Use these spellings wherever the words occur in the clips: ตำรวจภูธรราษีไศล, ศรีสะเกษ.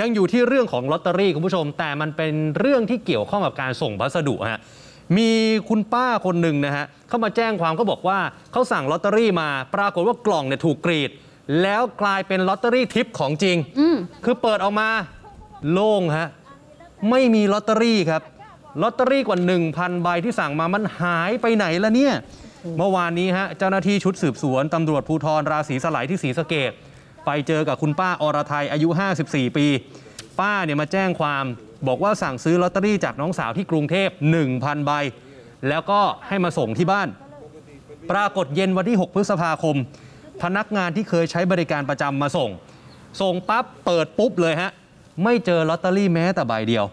ยังอยู่ที่เรื่องของลอตเตอรี่คุณผู้ชมแต่มันเป็นเรื่องที่เกี่ยวข้องกับการส่งพัสดุฮะมีคุณป้าคนหนึ่งนะฮะเข้ามาแจ้งความก็บอกว่าเขาสั่งลอตเตอรี่มาปรากฏว่ากล่องเนี่ยถูกกรีดแล้วกลายเป็นลอตเตอรี่ทิปของจริงคือเปิดออกมาโล่งฮะไม่มีลอตเตอรี่ครับลอตเตอรี่กว่า 1,000 ใบที่สั่งมามันหายไปไหนละเนี่ยเมื่อวานนี้ฮะเจ้าหน้าที่ชุดสืบสวนตำรวจภูธรราศีสไลที่ศรีสะเกษไปเจอกับคุณป้าอรทัยอายุ54ปีป้าเนี่ยมาแจ้งความบอกว่าสั่งซื้อลอตเตอรี่จากน้องสาวที่กรุงเทพ 1,000 ใบแล้วก็ให้มาส่งที่บ้านปรากฏเย็นวันที่6พฤษภาคมพนักงานที่เคยใช้บริการประจำมาส่งปั๊บเปิดปุ๊บเลยฮะไม่เจอลอตเตอรี่แม้แต่ใบเดียว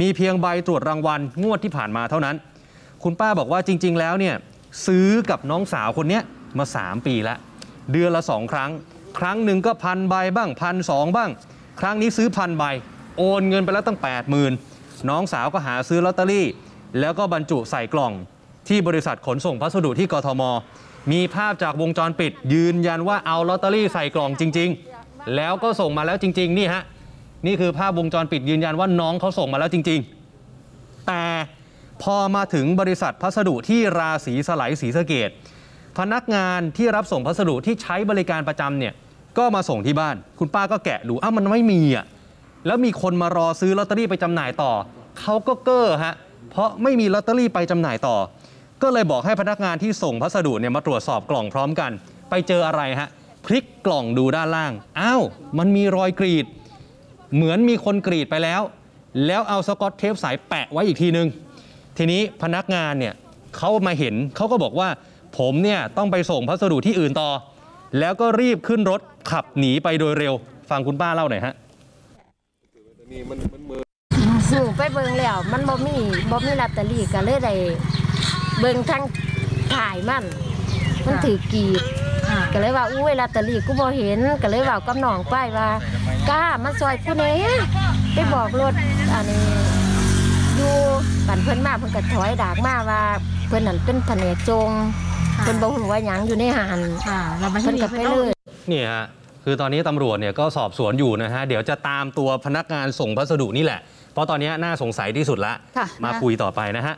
มีเพียงใบตรวจรางวัลงวดที่ผ่านมาเท่านั้นคุณป้าบอกว่าจริงๆแล้วเนี่ยซื้อกับน้องสาวคนนี้มา3ปีแล้วเดือนละ2ครั้งครั้งหนึ่งก็1,000ใบบ้าง1,200บ้างครั้งนี้ซื้อ1,000ใบโอนเงินไปแล้วตั้ง 80,000 น้องสาวก็หาซื้อลอตเตอรี่แล้วก็บรรจุใส่กล่องที่บริษัทขนส่งพัสดุที่กทมมีภาพจากวงจรปิดยืนยันว่าเอาลอตเตอรี่ใส่กล่องจริงๆแล้วก็ส่งมาแล้วจริงๆนี่ฮะนี่คือภาพวงจรปิดยืนยันว่าน้องเขาส่งมาแล้วจริงๆแต่พอมาถึงบริษัทพัสดุที่ราศีสไลศรีสะเกษพนักงานที่รับส่งพัสดุที่ใช้บริการประจำเนี่ยก็มาส่งที่บ้านคุณป้าก็แกะดูอ้าวมันไม่มีอ่ะแล้วมีคนมารอซื้อลอตเตอรี่ไปจำหน่ายต่อเขาก็เก้อฮะเพราะไม่มีลอตเตอรี่ไปจำหน่ายต่อก็เลยบอกให้พนักงานที่ส่งพัสดุเนี่ยมาตรวจสอบกล่องพร้อมกันไปเจออะไรฮะพลิกกล่องดูด้านล่างอ้าวมันมีรอยกรีดเหมือนมีคนกรีดไปแล้วเอาสกอตเทปสายแปะไว้อีกทีนึงทีนี้พนักงานเนี่ยเขามาเห็นเขาก็บอกว่าผมเนี่ยต้องไปส่งพัสดุที่อื่นต่อแล้วก็รีบขึ้นรถขับหนีไปโดยเร็วฟังคุณป้าเล่าหน่อยฮะสู่ไปเบิ่งแล้วมันบ่มีลอตเตอรี่ก็เลยได้เบิ่งทั้งถ่ายมันถือกรีดก็เลยว่าอุ้ยลอตเตอรี่กูบ่เห็นก็เลยว่ากับน้องป้ายว่ากล้ามาซอยกูแน่ไปบอกรถอันนี้อยู่ปั่นเพิ่นมาเพิ่นก็ถอยดากมาว่าเพิ่นนั่นเป็นแผนกจงเพิ่นบ่ฮู้ว่าหยังอยู่ในหันแล้วมันก็ไปเลยนี่ฮะคือตอนนี้ตำรวจเนี่ยก็สอบสวนอยู่นะฮะเดี๋ยวจะตามตัวพนักงานส่งพัสดุนี่แหละเพราะตอนนี้น่าสงสัยที่สุดละมาคุยต่อไปนะฮะ